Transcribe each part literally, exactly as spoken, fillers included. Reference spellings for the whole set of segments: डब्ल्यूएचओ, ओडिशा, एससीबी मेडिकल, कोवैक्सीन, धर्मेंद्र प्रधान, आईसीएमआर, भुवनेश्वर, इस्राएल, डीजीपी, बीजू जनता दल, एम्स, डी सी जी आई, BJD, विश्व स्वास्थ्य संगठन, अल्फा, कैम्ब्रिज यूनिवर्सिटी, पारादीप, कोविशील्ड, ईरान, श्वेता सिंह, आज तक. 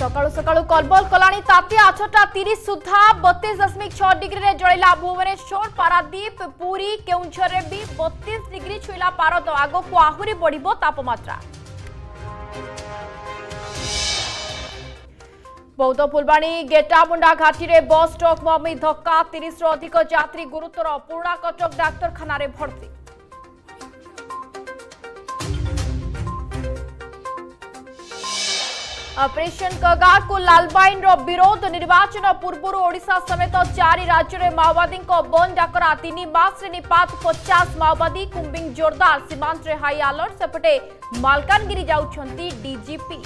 सकाळु सकाळु कलबल कलाणी तातिया आठटा तीस सुधा बत्तीस दशमिक छह डिग्री रे जळिला भुवनेश्वर पारादीप पुरी केउंझर रे भी बत्तीस डिग्री छुईला पारद आगो को आहुरी बढ़िबो तापमात्रा। बौद्ध फुलवाणी गेटामुंडा घाटी रे बस ट्रक ममी धक्का तीस रु अधिक यात्री गुरुतर पुर्णा कटक डाक्तरखाना रे भर्ती। ऑपरेशन कगा को लालबाइन रो विरोध निर्वाचन पूर्व ओडिशा समेत चारि राज्य रे माओवादी को बंद डाकरा तीन मास रे निपात पचास माओवादी कुंबिंग जोरदार सीमांत रे हाई अलर्ट सेपटे मालकानगिरी जाउछंती डीजीपी।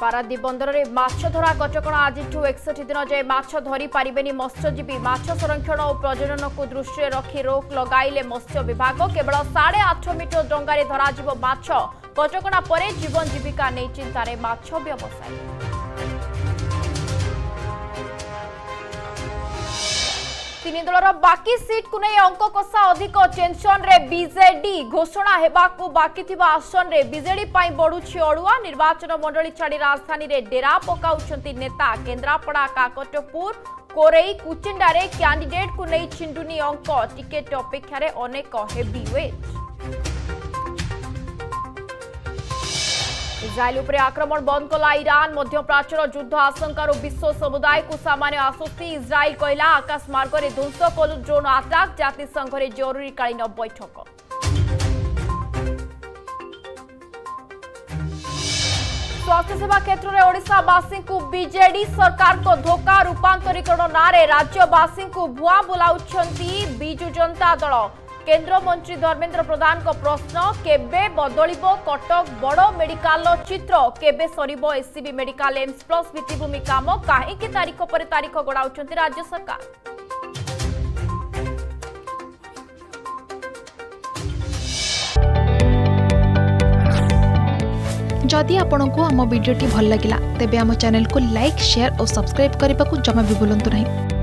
पारादीप बंदर में माछ धरा कटकणा आज एकसठ दिन जाए माछ धरी पारिबेनी मत्स्यजीवी माछ संरक्षण और प्रजनन को दृष्टि रखी रोक लगाइले मत्स्य विभाग। केवल साढ़े आठ मीटर डंगारे धराजिव माछ कटकणा परे जीवन जीविका नहीं चिंतार माछ व्यवसायी। तीन दलर बाकी सीट को नहीं अंक कषा अधिक टेंशन रे बीजेडी घोषणा होगा बाकी आसन रे बीजेडी बढ़ुची अड़ुआ। निर्वाचन मंडली छाड़ राजधानी रे डेरा पकाउं नेता केंद्रापड़ा काकटपुर कोरई कुचिंडा रे कैंडिडेट को नहीं छिंडुनी अंक टिकेट अपेक्षार अनेक हेवीवेट। इस्राएल उपरे आक्रमण बंद कला ईरान मध्यप्राच्यर युद्ध आशंकार विश्व समुदाय को सामान्य आश्वस्ति। इस्राएल कहला आकाश मार्ग में ध्वंस कलु ड्रोन आटाक जातिसंघ रे जरूरीकालीन बैठक। स्वास्थ्य सेवा क्षेत्र में ओडिशावासी को बीजेडी सरकार को धोखा रूपांतरीकरण नारे राज्यवासी को भुआ बुलाउछंती बीजू जनता दल। केंद्रमंत्री धर्मेंद्र प्रधान को प्रश्न केबे बदलिबो कटक बड़ मेडिकल चित्र केबे सरिबो एससीबी मेडिकल एम्स प्लस भित्तिभूमि काम कहीं तारीख पर तारीख गड़ाउछंती राज्य सरकार। जदि आपंक आम भिडी भल लगा तेब आम चैनल को लाइक शेयर और सब्सक्राइब करने को जमा भी भूलु ना।